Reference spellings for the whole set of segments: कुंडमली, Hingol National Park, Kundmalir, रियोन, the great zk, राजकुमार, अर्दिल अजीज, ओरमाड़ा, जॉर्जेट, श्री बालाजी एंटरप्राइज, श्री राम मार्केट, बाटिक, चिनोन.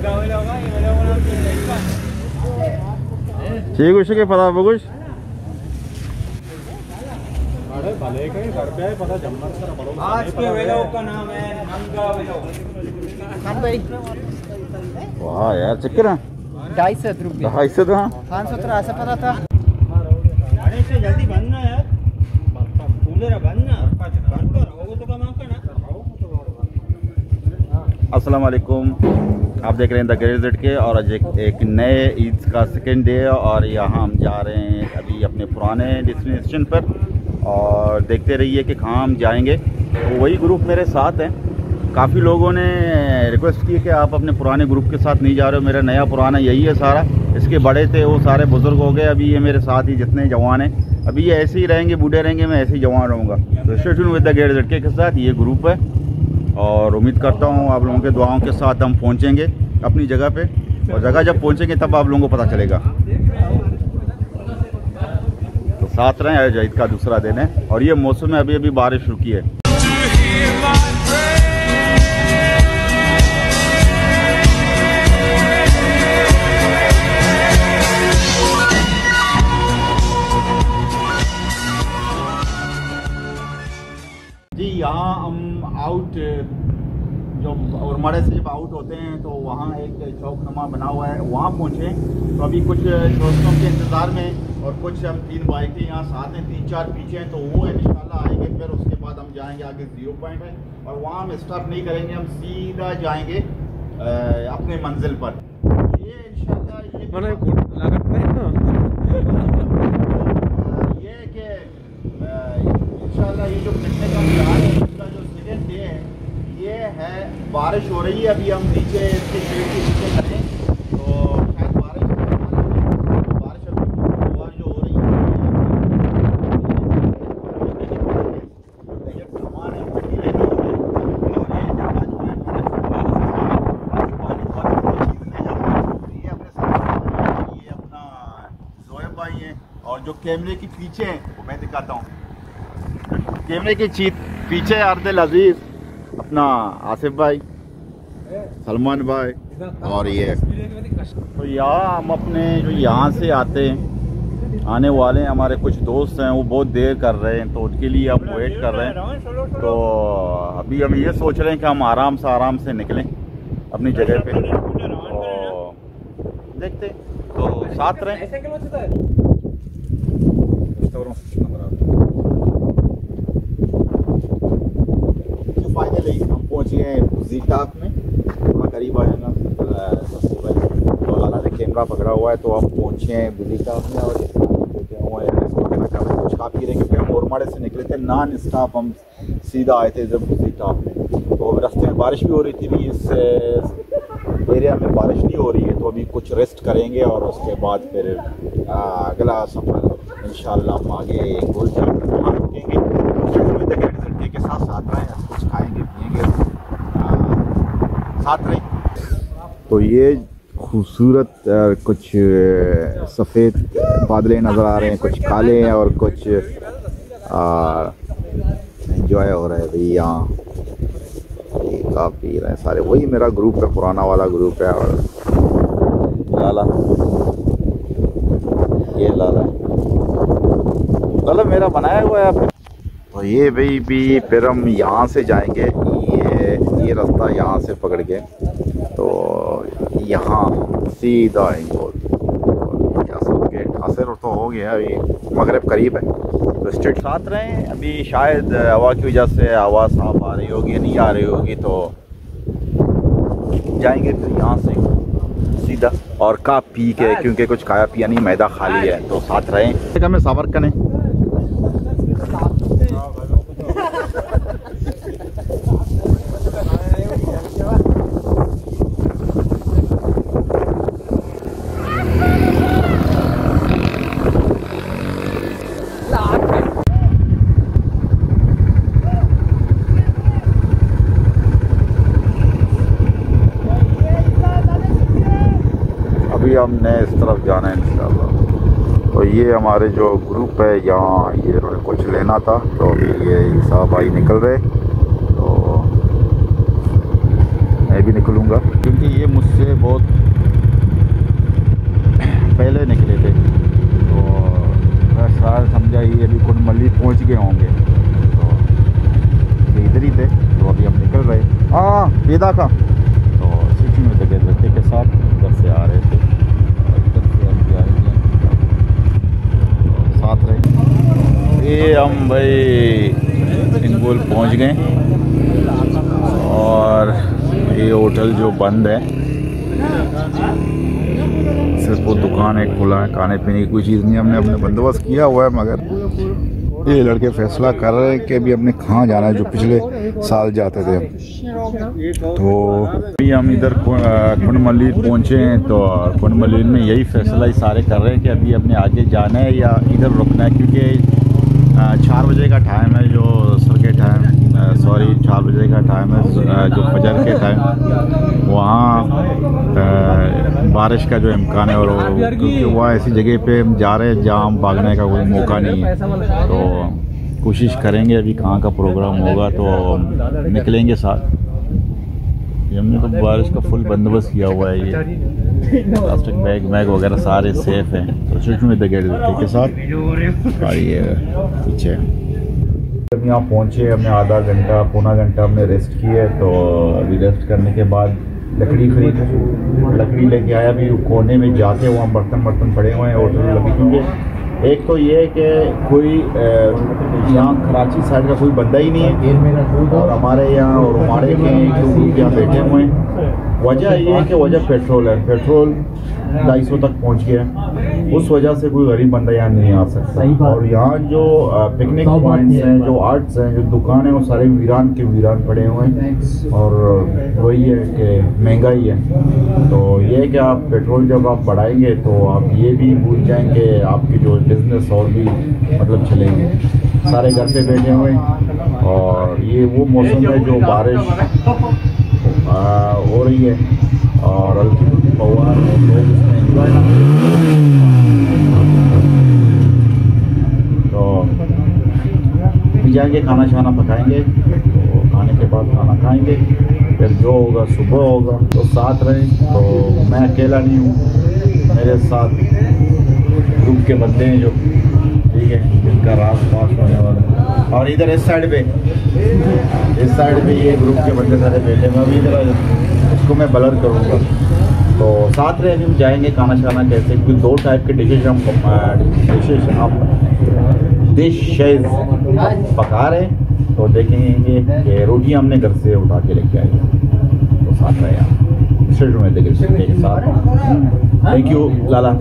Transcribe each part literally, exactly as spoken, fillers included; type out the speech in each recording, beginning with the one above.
ठीक कुछ के पता वो कुछ भले के घर पे पता जम्मर सर बड़ो आज के वेलों का नाम है नंगा वेलों। खान भाई वाह यार चक्कर ढाई सौ रुपये ढाई सौ था पाँच सौ तरह से पता था गाड़ी से जल्दी बनना यार कूलर बनना अस्सलाम वालेकुम। आप देख रहे हैं द ग्रेट ज़ेड के और आज एक, एक नए ईद का सेकेंड डे है और यहाँ हम जा रहे हैं अभी अपने पुराने डेस्टिनेशन पर और देखते रहिए कि कहाँ हम जाएंगे। तो वही ग्रुप मेरे साथ हैं, काफ़ी लोगों ने रिक्वेस्ट की कि आप अपने पुराने ग्रुप के साथ नहीं जा रहे हो। मेरा नया पुराना यही है सारा, इसके बड़े थे वो सारे बुज़ुर्ग हो गए, अभी ये मेरे साथ ही जितने जवान हैं अभी ये ऐसे ही रहेंगे, बूढ़े रहेंगे, मैं ऐसे ही जवान रहूँगा। तो stay tune with the great Z के साथ ये ग्रुप है और उम्मीद करता हूँ आप लोगों के दुआओं के साथ हम पहुँचेंगे अपनी जगह पे और जगह जब पहुँचेंगे तब आप लोगों को पता चलेगा। तो साथ रहें, आज ईद का दूसरा दिन है और ये मौसम में अभी अभी बारिश रुकी है। यहाँ हम आउट जो उर्मड़े से जब आउट होते हैं तो वहाँ एक चौकनुमा बना हुआ है, वहाँ पहुँचे। तो अभी कुछ दोस्तों के इंतज़ार में और कुछ हम तीन बाइकें यहाँ साथ हैं, तीन चार पीछे हैं, तो वो इंशाल्लाह आएंगे। फिर उसके बाद हम जाएंगे आगे जीरो पॉइंट है और वहाँ हम स्टॉप नहीं करेंगे, हम सीधा जाएंगे अपने मंजिल पर। ये इंशाल्लाह ये कि इंशाल्लाह ये जो घटने का प्लान है इसका जो सेकेंड डे है ये है। बारिश हो रही है, अभी हम नीचे इसके पेड़ के नीचे करें तो शायद बारिश बारिश अभी जो हो रही है। ये अपना जोएब भाई है और जो कैमरे के पीछे हैं वो मैं दिखाता हूँ, कैमरे की चीज पीछे अर्दिल अजीज, अपना आसिफ भाई, सलमान भाई और ये। तो यहाँ हम अपने जो यहाँ से आते हैं आने वाले हैं, हमारे कुछ दोस्त हैं वो बहुत देर कर रहे हैं तो उनके लिए हम वेट कर रहे हैं। तो अभी हम ये सोच रहे हैं कि हम आराम से आराम से निकलें अपनी जगह पे, तो देखते तो साथ रहें। जीटाक में करीब आ जाना तो कैमरा पकड़ा हुआ है तो हम पहुँचे हैं बुजीटाक में और कुछ काफ़ी रहे क्योंकि हम ओरमाड़े से निकले थे नॉन स्टॉप, हम सीधा आए थे जब बुजीटाक में। तो रास्ते में बारिश भी हो रही थी, इस एरिया में बारिश नहीं हो रही है तो अभी कुछ रेस्ट करेंगे और उसके बाद फिर अगला सफ़र इंशाल्लाह हम आगे गोल जाकर वहाँ रुकेंगे। के साथ साथ रहें, कुछ खाएँगे पिएँगे साथ रहें। तो ये खूबसूरत कुछ सफ़ेद बादलें नज़र आ रहे हैं, कुछ काले हैं और कुछ एंजॉय हो रहा है भाई यहाँ। ये काफ़ी रहे सारे, वही मेरा ग्रुप है, पुराना वाला ग्रुप है। और लाला ये लाला मतलब मेरा बनाया हुआ है। तो ये भाई भी फिर हम यहाँ से जाएंगे, ये रास्ता यहाँ से पकड़ के तो यहाँ सीधा हिंगोल गेट असर तो हो गया, अभी मगरब करीब है। तो स्ट्रीट साथ रहें, अभी शायद हवा की वजह से आवाज़ साफ आ रही होगी नहीं आ रही होगी। तो जाएंगे फिर यहाँ से सीधा और का पी के क्योंकि कुछ खाया पिया नहीं, मैदा खाली है। तो साथ रहें, हमें सबर करें। हमने इस तरफ जाना है इंशाल्लाह। तो ये हमारे जो ग्रुप है यहाँ ये कुछ लेना था तो ये साहब भाई निकल रहे, तो मैं भी निकलूँगा, क्योंकि ये मुझसे बहुत पहले निकले थे। तो मैं सार समझा ये अभी कुंडमल्ली पहुँच गए होंगे, तो इधर ही थे। तो अभी हम निकल रहे हाँ बेदा का, तो सिटी में थे बच्चे के साथ, उधर से आ रहे थे। ये हम भाई हिंगोल पहुंच गए और ये होटल जो बंद है, सिर्फ वो दुकान है खुला है, खाने पीने की कोई चीज़ नहीं। हमने अपने बंदोबस्त किया हुआ है, मगर ये लड़के फैसला कर रहे हैं कि अभी हमने कहाँ जाना है, जो पिछले साल जाते थे हम। तो अभी हम इधर कुंडमलीर पहुँचे हैं, तो कुंडमलीर में यही फैसला ही सारे कर रहे हैं कि अभी हमने आगे जाना है या इधर रुकना है, क्योंकि चार बजे का टाइम है जो सर के टाइम सॉरी चार बजे का टाइम है जो फजर के टाइम, वहाँ बारिश का जो इम्कान है, और क्योंकि वहाँ ऐसी जगह पे हम जा रहे हैं जहाँ हम भागने का कोई मौका नहीं है। तो कोशिश करेंगे अभी कहाँ का प्रोग्राम होगा तो निकलेंगे साथ। हमने तो बारिश का फुल बंदोबस्त किया हुआ है, ये प्लास्टिक बैग बैग वगैरह सारे सेफ हैं। तो शुरू में देखे के साथ और ये पीछे हम यहाँ पहुँचे, हमने आधा घंटा पौना घंटा हमने रेस्ट किया है। तो अभी रेस्ट करने के बाद लकड़ी खरीद लकड़ी लेके आया। अभी कोने में जाके वहाँ बर्तन बर्तन पड़े हुए हैं और लकड़ी, क्योंकि एक तो ये है कि कोई यहाँ कराची साइड का कोई बंदा ही नहीं है, और हमारे यहाँ और हमारे के यहाँ बैठे हुए हैं। वजह ये है कि वजह पेट्रोल है, पेट्रोल ढाई सौ तक पहुँच गया है, उस वजह से कोई गरीब बंदा यहाँ नहीं आ सकता। और यहाँ जो पिकनिक पॉइंट्स हैं, जो आर्ट्स हैं, जो दुकान है, वो सारे वीरान के वीरान पड़े हुए हैं। और वही है कि महंगाई है, तो ये है कि आप पेट्रोल जब आप बढ़ाएंगे तो आप ये भी भूल जाएंगे, आपकी जो बिज़नेस और भी मतलब चलेंगे। सारे घर पे बैठे हुए हैं और ये वो मौसम है जो बारिश आ, हो रही है और हल्की फुल्की पवार और लोग उसमें एंजॉय तो जाएंगे। खाना शाना पकाएंगे, तो खाने के बाद खाना खाएंगे, फिर जो होगा सुबह होगा। तो साथ रहें, तो मैं अकेला नहीं हूँ, मेरे साथ ग्रुप के बंदे हैं जो ठीक है, जिनका रास पास होने वाला है। और इधर इस साइड पे इस साइड पे ये ग्रुप के बंदे सारे बैठे हैं। अभी इधर उसको मैं ब्लर करूँगा। तो साथ रहे, हम जाएंगे खाना शाना कैसे, क्योंकि दो टाइप के डिशेज हम डिशेज हम डिशेज पका रहे हैं। तो देखेंगे कि रोटी हमने घर से उठा के लेके आए हैं। तो साथ रहे आप स्टेट में देखेंगे के साथ। Thank you Lala.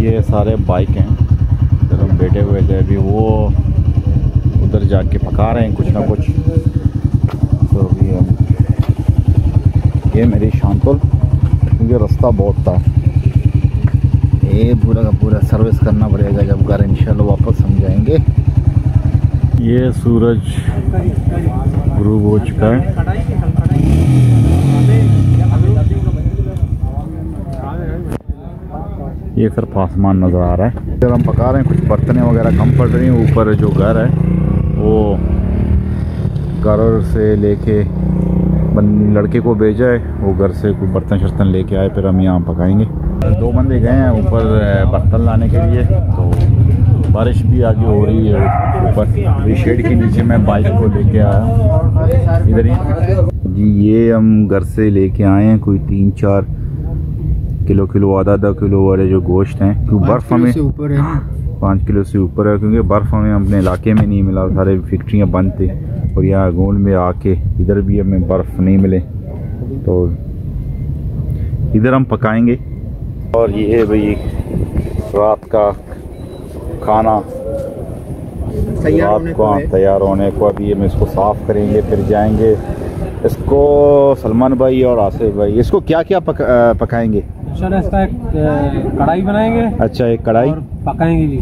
ये सारे बाइक हैं, इधर हम बैठे हुए थे, अभी वो उधर जाके पका रहे हैं कुछ ना कुछ। तो अभी हम ये मेरी शांतुल, क्योंकि रास्ता बहुत था, ये पूरा का पूरा सर्विस करना पड़ेगा जब घर इंशाल्लाह वापस हम जाएंगे। ये सूरज ग्रूब हो चुका है। ये सिर्फ आसमान नज़र आ रहा है। इधर हम पका रहे हैं, कुछ बर्तने वगैरह कम पड़ रही हैं। ऊपर जो घर है वो घर से लेके लड़के को भेजा है, वो घर से कुछ बर्तन शर्तन लेके आए, फिर हम यहाँ पकाएंगे। दो बंदे गए हैं ऊपर बर्तन लाने के लिए, तो बारिश भी आगे हो रही है। ऊपर शेड के नीचे मैं बाइक को लेके आया इधर ही जी। ये हम घर से लेके आए हैं कोई तीन चार किलो किलो आधा आधा किलो वाले जो गोश्त हैं, क्योंकि बर्फ़ हमें ऊपर है, पाँच किलो से ऊपर है, क्योंकि बर्फ़ हमें अपने इलाके में नहीं मिला, सारे फैक्ट्रियाँ बंद थी। और यहाँ गोंड में आके इधर भी हमें बर्फ़ नहीं मिले, तो इधर हम पकाएंगे। और ये है भाई रात का खाना, रात को तैयार होने को। अभी हम इसको साफ़ करेंगे, फिर जाएँगे। इसको सलमान भाई और आसिफ भाई इसको क्या क्या पक, आ, पकाएंगे? सर इसका एक कढ़ाई बनाएंगे। अच्छा, एक कढ़ाई पकाएंगे जी,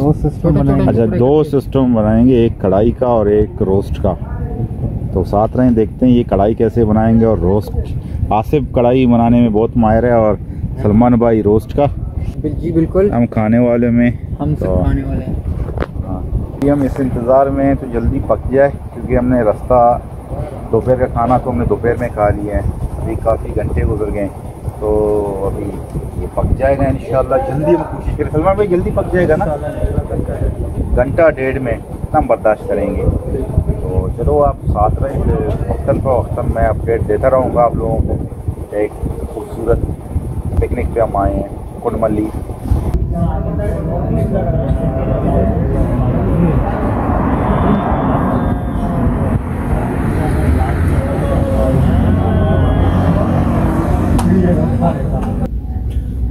रोस्ट सिस्टम बनाएंगे। अच्छा, दो सिस्टम बनाएंगे, एक कढ़ाई का और एक रोस्ट का। तो साथ रहें, देखते हैं ये कढ़ाई कैसे बनाएंगे और रोस्ट। आसिफ कढ़ाई बनाने में बहुत माहिर है और सलमान भाई रोस्ट का। जी बिल्कुल, हम खाने वाले में हम सब खाने वाले हैं। हम इस इंतज़ार में तो जल्दी पक जाए, क्योंकि हमने रास्ता दोपहर का खाना तो हमने दोपहर में खा लिया है, अभी काफ़ी घंटे गुजर गए तो अभी ये पक जाएगा इंशाल्लाह। जल्दी हम कोशिश करें, सलमान भाई जल्दी पक जाएगा ना, घंटा डेढ़ में हम बर्दाश्त करेंगे। तो चलो आप साथ रहें, वक्तन पर वक्तन मैं अपडेट देता रहूँगा आप लोगों को। एक खूबसूरत पिकनिक पे हम आए हैं कुंडमली।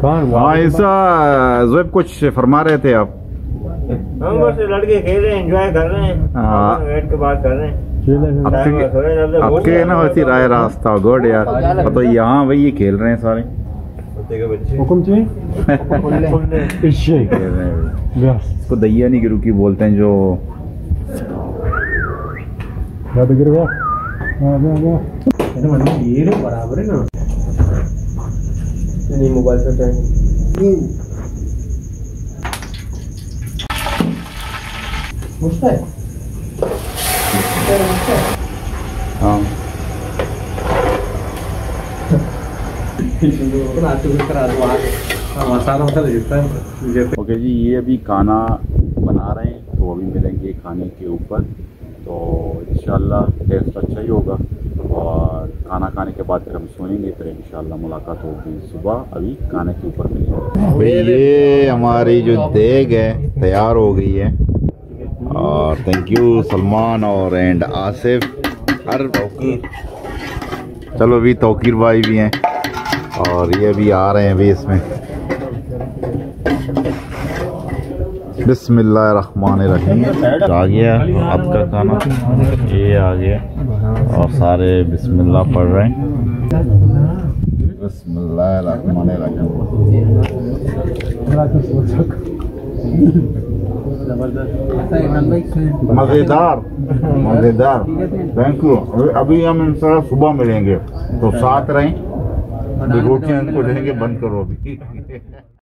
हाँ ऐसा ज़ुएब कुछ फरमा रहे थे आप? हम बस लड़के खेल रहे हैं, एंजॉय कर रहे हैं, हाँ वेट के बाद कर रहे हैं। आपके ना वैसी राय रास्ता गुड यार, तो यहाँ वही खेल रहे हैं सारे इसको दहिया नहीं गिरू की बोलते हैं जो गिर गया बराबर है ना। नहीं मोबाइल से मुझसे हाँ ओके जी। ये अभी खाना बना रहे हैं तो अभी मिलेंगे खाने के ऊपर, तो इंशाल्लाह टेस्ट अच्छा ही होगा। और खाना खाने के बाद फिर हम सोएंगे, फिर इंशाल्लाह मुलाकात होगी सुबह। अभी खाने के ऊपर मिलेंगे। ये हमारी जो देग है तैयार हो गई है और थैंक यू सलमान और एंड आसिफ हर तौकीर। चलो अभी तौकीर भाई भी हैं और ये भी आ रहे हैं अभी इसमें। बिस्मिल्लाहिर्रहमानिर्रहीम आ गया आपका खाना, ये आ गया और सारे बिस्मिल्लाह पढ़ रहे हैं। बिस्मिल्लाहिर्रहमानिर्रहीम मज़ेदार मज़ेदार थैंक यू। अभी हम इंशाल्लाह सुबह मिलेंगे, तो साथ रहें। रोटियां इनको देंगे, बंद करो अभी।